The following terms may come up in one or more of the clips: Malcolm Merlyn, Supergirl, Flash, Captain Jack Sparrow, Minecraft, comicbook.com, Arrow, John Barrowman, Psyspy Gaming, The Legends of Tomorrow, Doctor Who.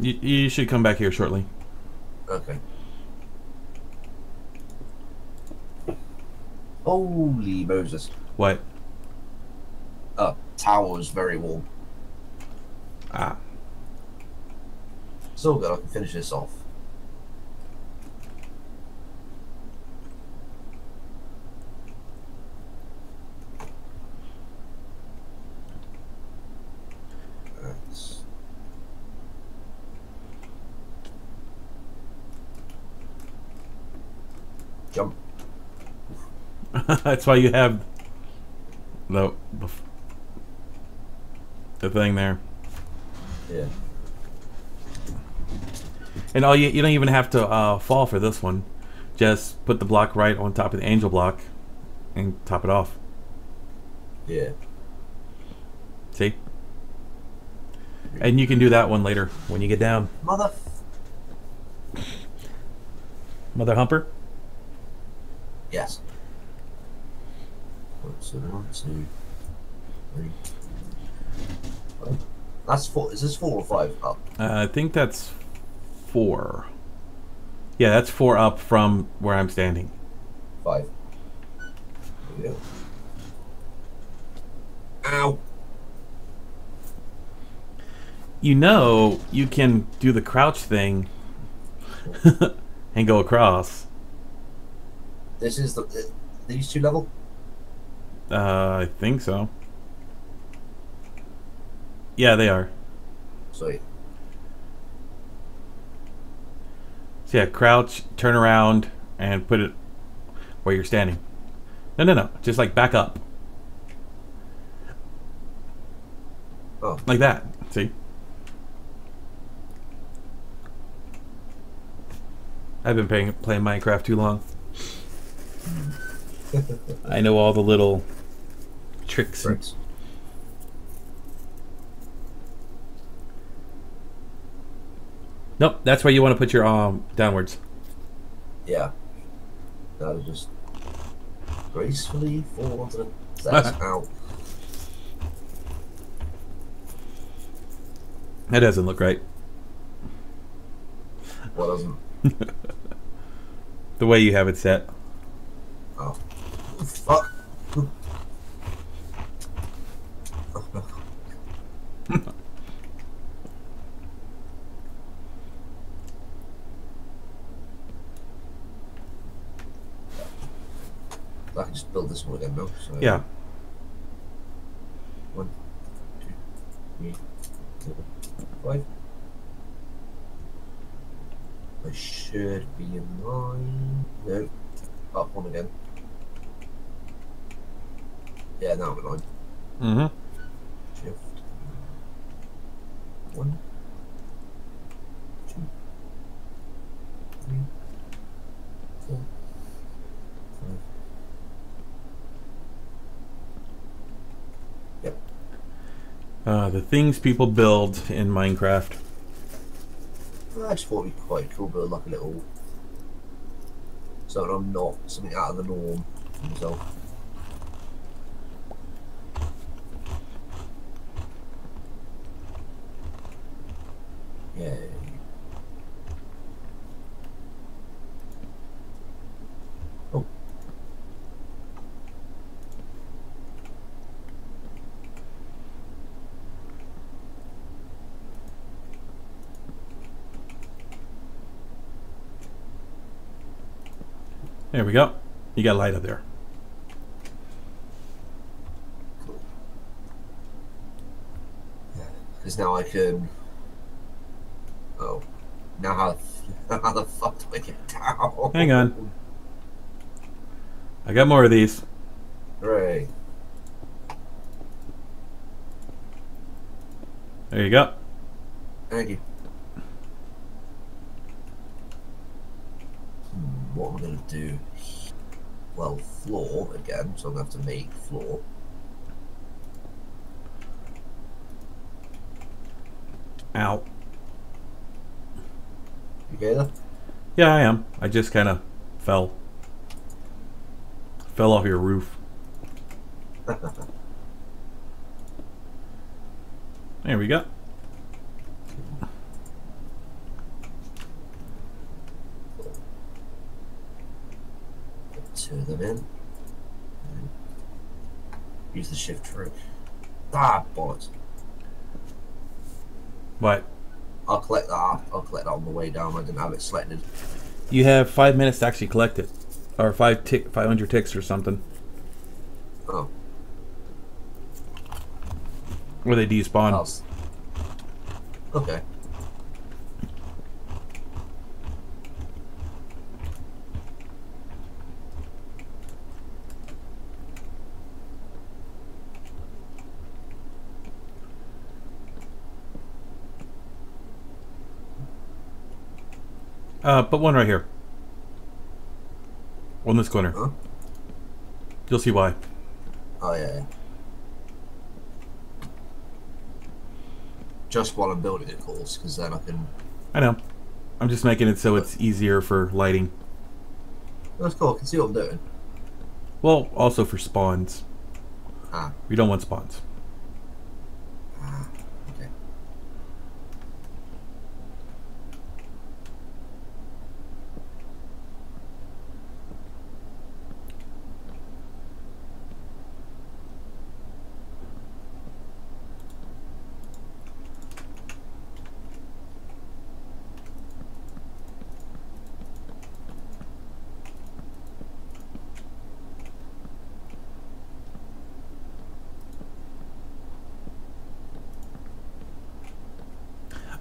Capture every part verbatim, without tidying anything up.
You, you should come back here shortly. Okay. Holy Moses. What? Uh, tower's very warm. Ah. So good, I can finish this off. Jump. That's why you have the the thing there. Yeah. And all you you don't even have to uh, fall for this one. Just put the block right on top of the angel block, and top it off. Yeah. See. And you can do that one later when you get down. Mother. Mother humper. Yes. So one, two, three. Five. That's four. Is this four or five up? Uh, I think that's four. Yeah, that's four up from where I'm standing. Five. There we go. Ow. You know, you can do the crouch thing and go across. This is the, the these two level? Uh, I think so. Yeah, they are. Sweet. So yeah, crouch, turn around, and put it where you're standing. No, no, no. Just like back up. Oh. Like that. See? I've been playing, playing Minecraft too long. I know all the little tricks. Right. Nope, that's where you want to put your arm downwards. Yeah. That was just gracefully fall onto the. That's out. That doesn't look right. What doesn't? The way you have it set. Oh. Fuck. I can just build this one again, though. So yeah. One, two, three, four, five. I should be in line. No. Up one again. Yeah, now we're on. Mm-hmm. Shift. One. Two. Three. Four. Five. Yep. Uh, the things people build in Minecraft. I just thought it'd be quite cool, but like a little... So that I'm not something out of the norm for myself. Yeah. Oh. There we go. You got a light up there. Cool. Yeah, because now I can. Oh, now how, how the fuck do I get down? Hang on. I got more of these. Hooray. There you go. Thank you. Hmm, what am I going to do? Well, floor again, so I'm going to have to make floor. Ow. Together? Yeah, I am. I just kind of fell. Fell off your roof. There we go. two of them in. Use the shift for ah bollocks. What? I'll collect that. I'll, I'll collect that on the way down. I didn't have it selected. You have five minutes to actually collect it, or five tick, five hundred ticks or something. Oh. Or they despawn. House. Okay. Uh, put one right here. One in this corner. Huh? You'll see why. Oh, yeah, yeah. Just while I'm building it, of course, because then I can... I know. I'm just making it so it's easier for lighting. That's cool. I can see what I'm doing. Well, also for spawns. Ah. We don't want spawns. Ah. Okay.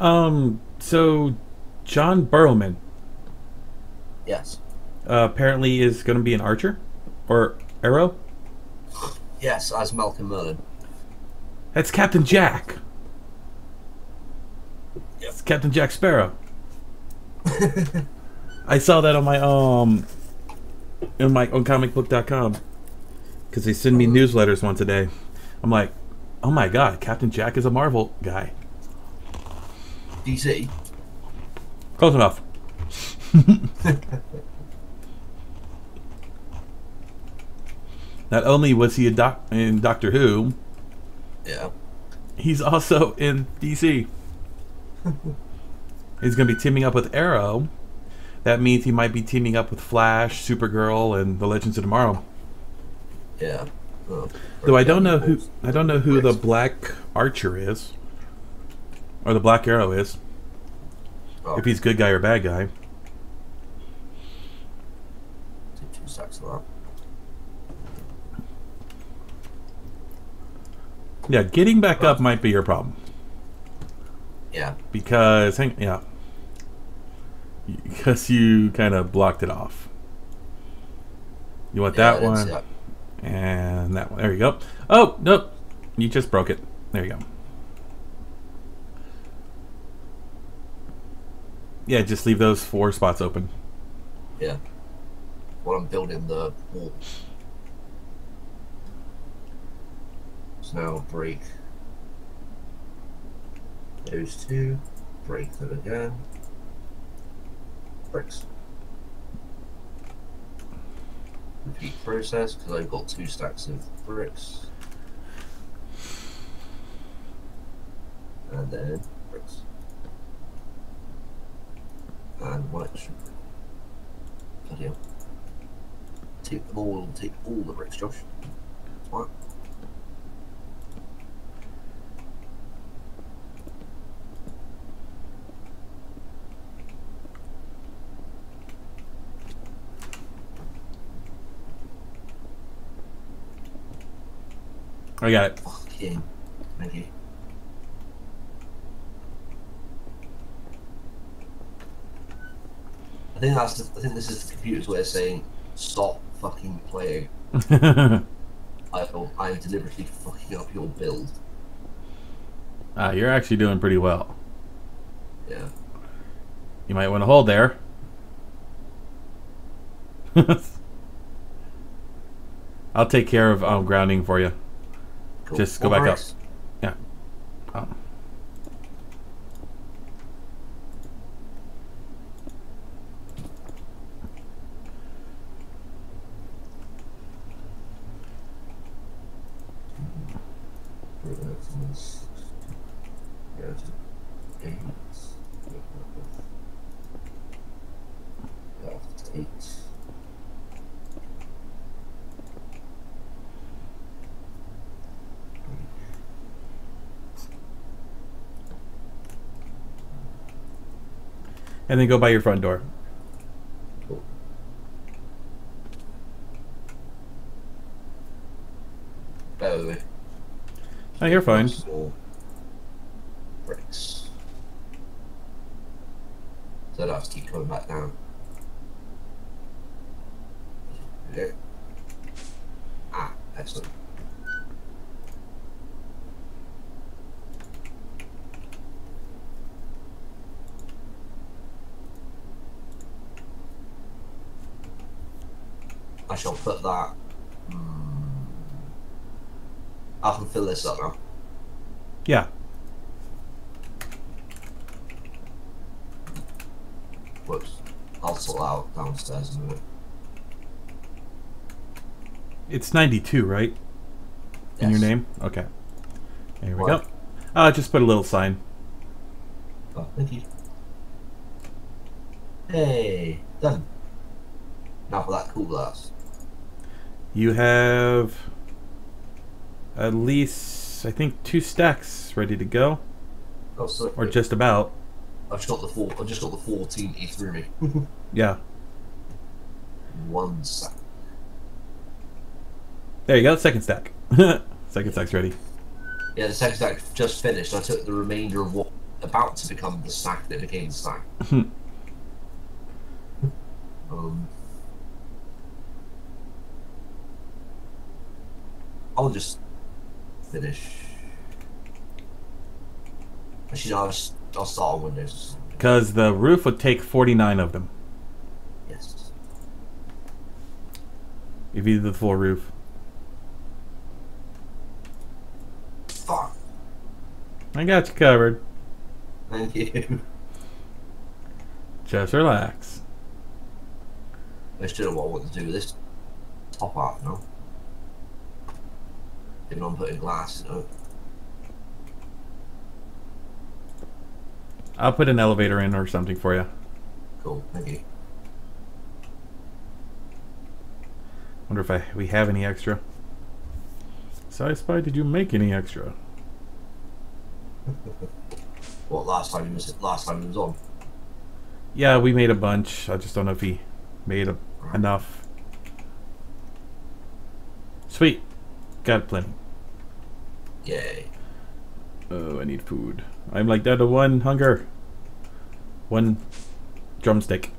Um, so, John Barrowman. Yes. Uh, apparently is going to be an archer? Or Arrow? Yes, as Malcolm Merlyn. That's Captain Jack. Yep. It's Captain Jack Sparrow. I saw that on my, um, in my, on comic book dot com. Because they send me newsletters once a day. I'm like, oh my god, Captain Jack is a Marvel guy. D C. Close enough. Not only was he a doc in Doctor Who, yeah, he's also in D C. He's going to be teaming up with Arrow. That means he might be teaming up with Flash, Supergirl, and The Legends of Tomorrow. Yeah. Well, though I don't know who I don't know who the Black Archer is. Or the Black Arrow is. Oh. If he's good guy or bad guy. Two sacks a lot. Yeah, getting back oh. up might be your problem. Yeah. Because, hang, yeah. Because you kind of blocked it off. You want yeah, that one. That. And that one. There you go. Oh, nope. You just broke it. There you go. Yeah, just leave those four spots open. Yeah. While I'm building the wall. So now I'll break those two, break them again. Bricks. Repeat process because I've got two stacks of bricks. And then bricks. And one extra brick. Take them all, take all the bricks, Josh. What? I got it. Okay. Okay. I think that's. The, I think this is the computer's way of saying, "Stop fucking playing." I I deliberately fucking up your build. Ah, you're actually doing pretty well. Yeah. You might want to hold there. I'll take care of um, grounding for you. Cool. Just go All back right. up. Yeah. Um. and then go by your front door. Cool. By the way. Oh, you're fine. Bricks. So I don't have to keep coming back down. Yeah. Ah, excellent. I shall put that. Mm. I can fill this up now. Yeah. Whoops. I'll sort out downstairs in a minute. It's ninety-two, right? Yes. In your name? Okay. Here we what? go. Uh, just put a little sign. Oh, thank you. Hey, done. Now for that cool glass. You have at least, I think, two stacks ready to go. Oh, sorry. Or just about. I've just got the four. I've just got the fourteen each through me. Yeah. One stack. There you go. Second stack. Second stack's ready. Yeah, the second stack just finished. I took the remainder of what about to become the stack that became the stack. um. I'll just finish. Actually, no, I'll, just, I'll start on windows. Because the roof would take forty-nine of them. Yes. If you did the full roof. Fuck. I got you covered. Thank you. Just relax. I still don't know what I want to do with this top art now. Even on putting glass, you know. I'll put an elevator in or something for you. Cool, thank you. Wonder if I we have any extra. Sci Spy, did you make any extra? What last time he was last time he was on? Yeah, we made a bunch. I just don't know if he made a, right. enough. Sweet. Got plenty. Yay. Oh, I need food. I'm like down to one hunger. One drumstick.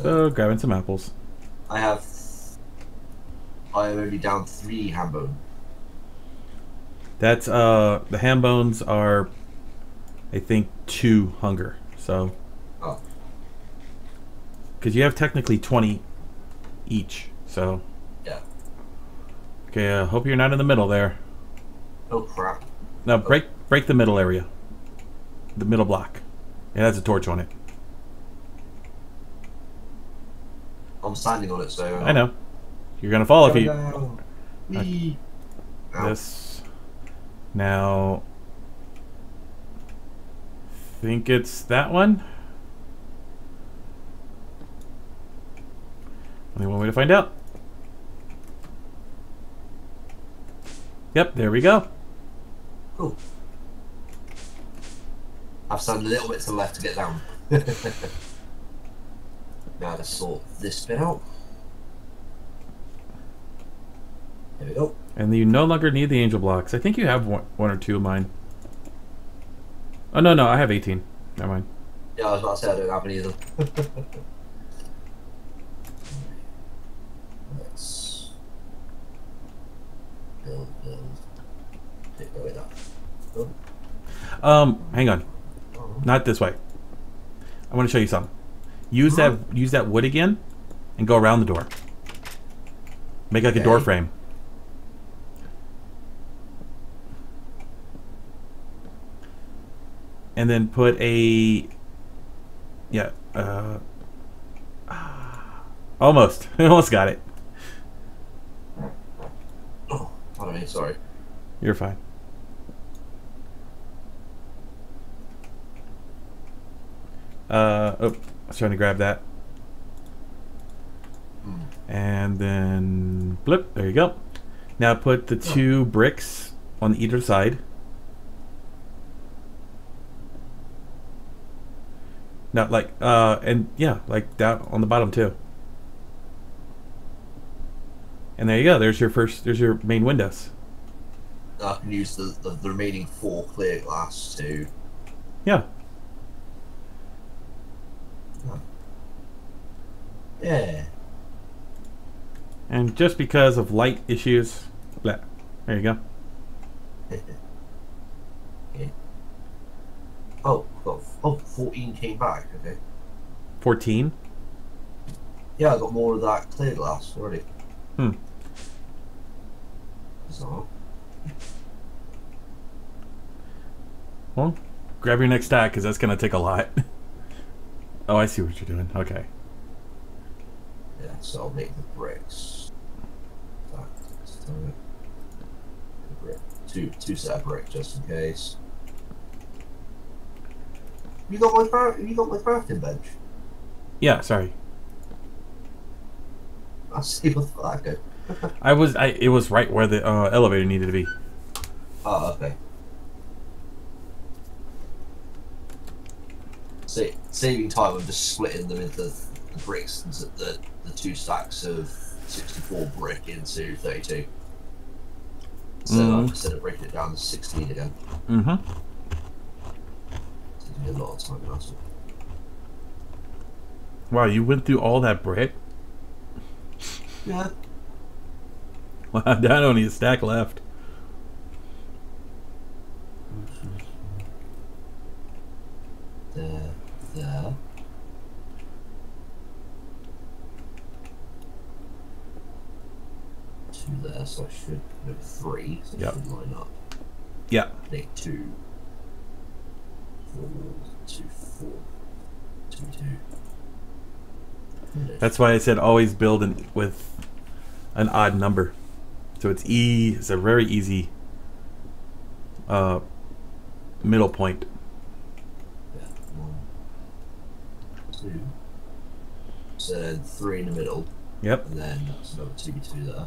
So, uh, grabbing some apples. I have... I'm only down three ham bones. That's, uh... The ham bones are... I think two hunger, so... Oh. Because you have technically twenty each, so... Okay, uh, hope you're not in the middle there. Oh crap. No, break break the middle area. The middle block. It has a torch on it. I'm standing on it, so... I know. You're gonna fall if you... Okay. This... Now... think it's that one? Only one way to find out. Yep, there we go. Cool. I've sent a little bit to the left to get down. Now to sort this bit out. There we go. And you no longer need the angel blocks. I think you have one, one or two of mine. Oh, no, no, I have eighteen. Never mind. Yeah, I was about to say I don't have any of them. Let's... Build, build. Build. Um, hang on. Not this way. I want to show you something. Use huh? that use that wood again and go around the door. Make like okay. a door frame. And then put a yeah, uh almost. Almost got it. Sorry. You're fine. Uh, oh, I was trying to grab that. Mm. And then, blip, there you go. Now put the two bricks on either side. Not like, uh, and yeah, like down on the bottom too. And there you go. There's your first. There's your main windows. I can use the, the, the remaining four clear glass to. Yeah. Yeah. And just because of light issues, blah, there you go. Okay. Oh, oh, oh, fourteen came back. Okay. Fourteen. Yeah, I got more of that clear glass already. Hmm. So. Well, grab your next stack because that's gonna take a lot. Oh, I see what you're doing. Okay. Yeah, so I'll make the bricks. Two, two set of bricks just in case. You got my, you got my crafting bench. Yeah, sorry. I see what the fuck I go. I was, I it was right where the uh, elevator needed to be. Oh, okay. So saving time, I'm just splitting them into the bricks, the the two stacks of sixty-four brick into thirty-two. So mm-hmm. instead of breaking it down to sixteen again. Mm-hmm. It's a lot of time last. Wow, you went through all that brick? Yeah. Wow, I don't need a stack left. There, there. Two there, so I should no three, so yep. I should line up. Yeah. Make two. Four, two, four, two, two. That's why I said always build an, with an odd number, so it's e. It's a very easy uh, middle point. Yeah, one, two, so three in the middle. Yep. And then that's another two, two there.